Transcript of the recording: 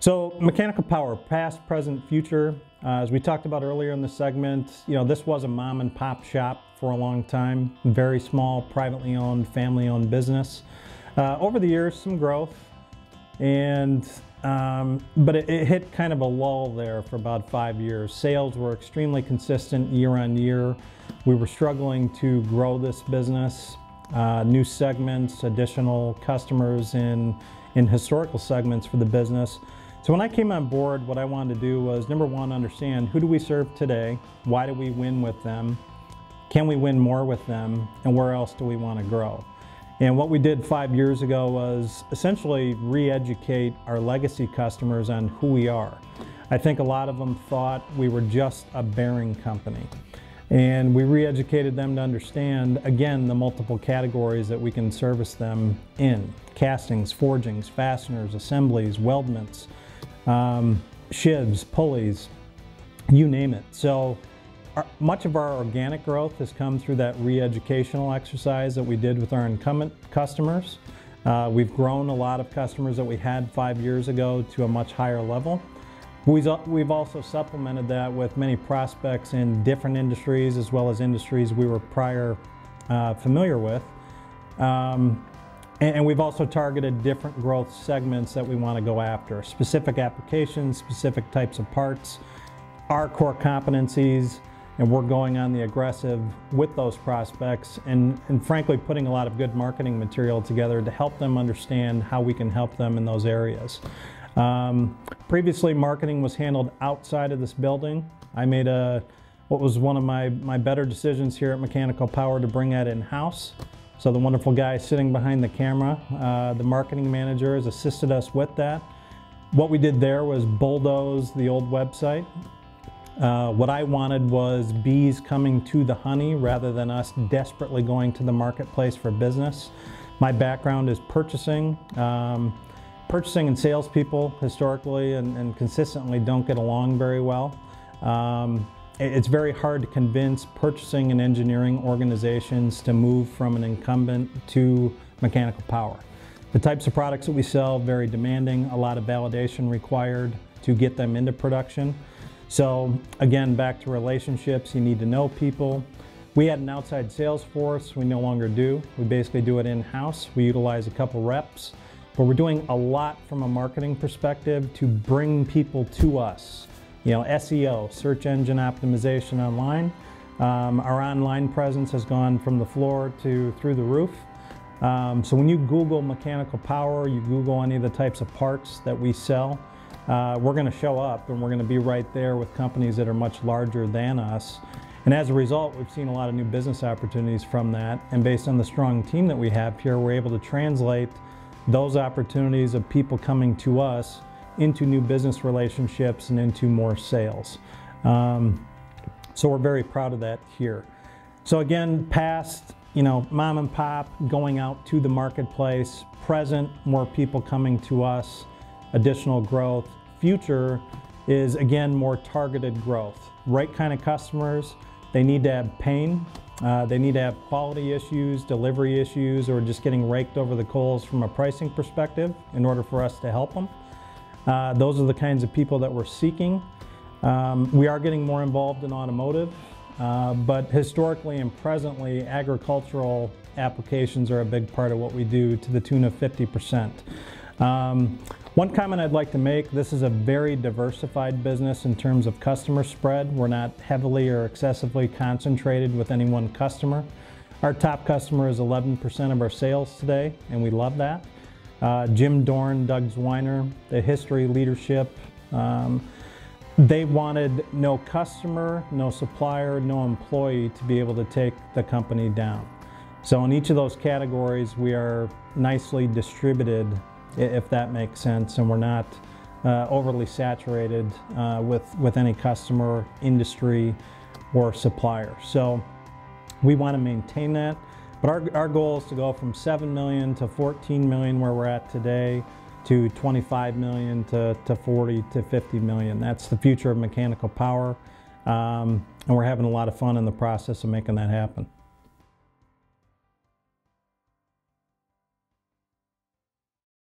So mechanical power, past, present, future. As we talked about earlier in the segment, you know, this was a mom and pop shop for a long time. Very small, privately owned, family owned business. Over the years, some growth, and but it hit kind of a lull there for about 5 years. Sales were extremely consistent year on year. We were struggling to grow this business. New segments, additional customers in historical segments for the business. So when I came on board, what I wanted to do was, number one, understand who do we serve today, why do we win with them, can we win more with them, and where else do we want to grow? And what we did 5 years ago was essentially re-educate our legacy customers on who we are. I think a lot of them thought we were just a bearing company. And we re-educated them to understand, again, the multiple categories that we can service them in. Castings, forgings, fasteners, assemblies, weldments, shivs, pulleys, you name it. So much of our organic growth has come through that re-educational exercise that we did with our incumbent customers. We've grown a lot of customers that we had 5 years ago to a much higher level. We've also supplemented that with many prospects in different industries, as well as industries we were prior familiar with. And we've also targeted different growth segments that we want to go after, specific applications, specific types of parts, our core competencies, and we're going on the aggressive with those prospects and frankly putting a lot of good marketing material together to help them understand how we can help them in those areas. Previously, marketing was handled outside of this building. I made what was one of my better decisions here at Mechanical Power to bring that in-house. So the wonderful guy sitting behind the camera, the marketing manager, has assisted us with that. What we did there was bulldoze the old website. What I wanted was bees coming to the honey rather than us desperately going to the marketplace for business. My background is purchasing. Purchasing and salespeople historically and consistently don't get along very well. It's very hard to convince purchasing and engineering organizations to move from an incumbent to Mechanical Power. The types of products that we sell, very demanding, a lot of validation required to get them into production. So again, back to relationships, you need to know people. We had an outside sales force, we no longer do. We basically do it in-house. We utilize a couple reps. But we're doing a lot from a marketing perspective to bring people to us. You know, SEO, search engine optimization online. Our online presence has gone from the floor to through the roof. So when you Google Mechanical Power, you Google any of the types of parts that we sell, we're gonna show up and we're gonna be right there with companies that are much larger than us. And as a result, we've seen a lot of new business opportunities from that. And based on the strong team that we have here, we're able to translate those opportunities of people coming to us into new business relationships and into more sales. So we're very proud of that here. So again, past, you know, mom and pop going out to the marketplace, present, more people coming to us, additional growth. Future is again, more targeted growth, right kind of customers. They need to have pain. They need to have quality issues, delivery issues, or just getting raked over the coals from a pricing perspective in order for us to help them. Those are the kinds of people that we're seeking. We are getting more involved in automotive, but historically and presently, agricultural applications are a big part of what we do to the tune of 50%. One comment I'd like to make, this is a very diversified business in terms of customer spread. We're not heavily or excessively concentrated with any one customer. Our top customer is 11% of our sales today, and we love that. Jim Dorn, Doug Zweiner, the history, leadership, they wanted no customer, no supplier, no employee to be able to take the company down. So in each of those categories, we are nicely distributed, if that makes sense, and we're not overly saturated with any customer, industry, or supplier. So we want to maintain that, but our goal is to go from 7 million to 14 million where we're at today, to 25 million to 40 to 50 million. That's the future of Mechanical Power, and we're having a lot of fun in the process of making that happen.